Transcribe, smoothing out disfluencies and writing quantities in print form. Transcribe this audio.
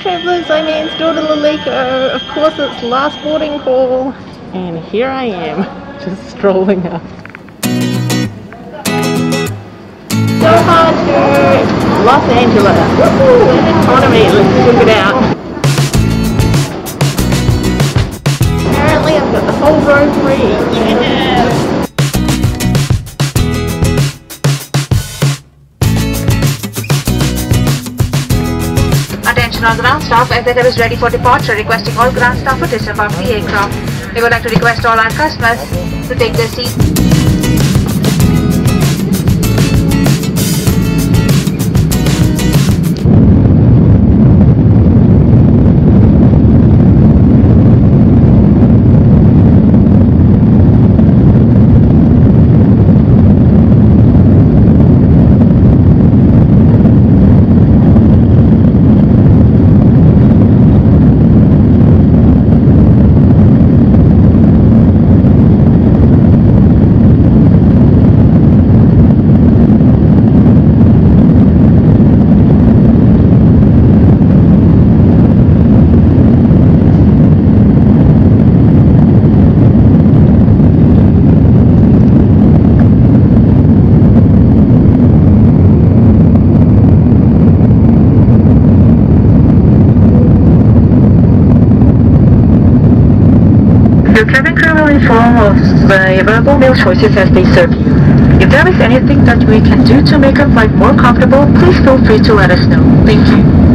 travellers, I mean, it's Guadalajara. Of course, it's last boarding call. And here I am, just strolling up. So hard to Los Angeles. Woohoo! An economy, let's check it out. Apparently, I've got the whole road free. Yeah. All ground staff, FATF is ready for departure, requesting all ground staff to disembark the aircraft. We would like to request all our customers to take their seats. Your cabin crew will inform of the available meal choices as they serve you. If there is anything that we can do to make your flight more comfortable, please feel free to let us know. Thank you.